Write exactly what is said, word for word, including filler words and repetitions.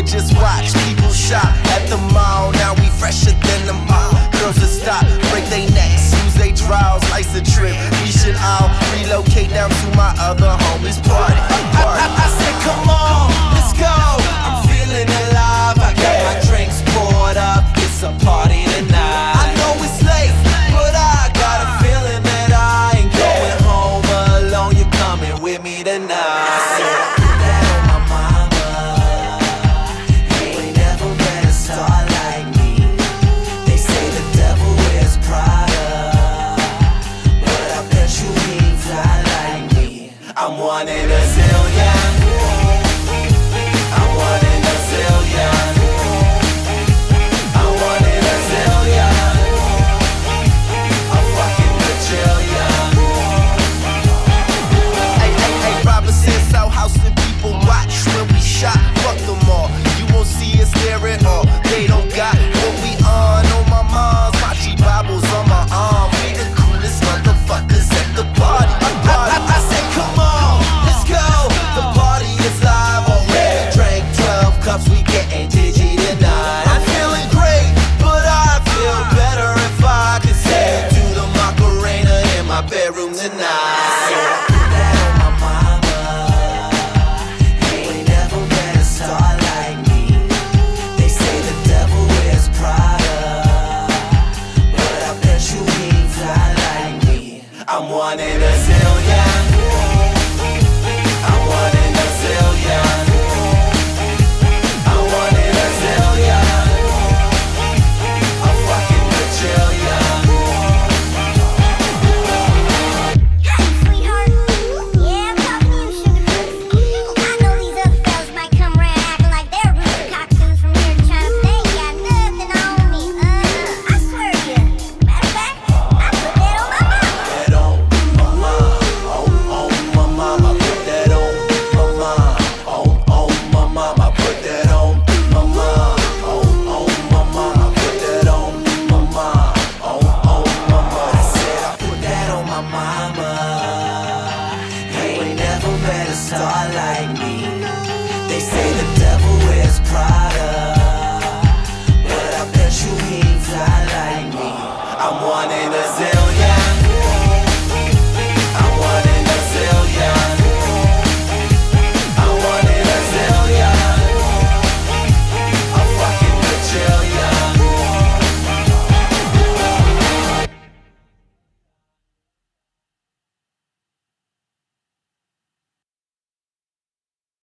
would just watch people shop at the mall. Now we fresher than the mall. Girls that stop, break they necks, use they draws, ice a trip. We should all relocate down to my other homies party. party. I, I, I said, come on, let's go. I'm feeling alive. I got my drinks poured up. It's a party tonight. I know it's late, but I got a feeling that I ain't going home alone. You're coming with me tonight. I'm one in a zillion. I'm one in a zillion. I'm one in a zillion. I'm fucking the trillion. Hey, hey, hey, Robinson, South House, and people watch when we shot. Fuck them all. You won't see us there at all. They don't got what we on. On my mom's, my G-Bibles on my arm. We the coolest motherfuckers at the party. party. I, I, I said, come on. We gettin' digi tonight. I'm feeling great, but I feel better if I could say it. Do the Macarena in my bedroom tonight. Put that on my mama. You ain't never met a star like me. They say the devil wears Prada, but I bet you he ain't fly like me. I'm one in a zillion. I'm one in a zillion. I'm one in a zillion.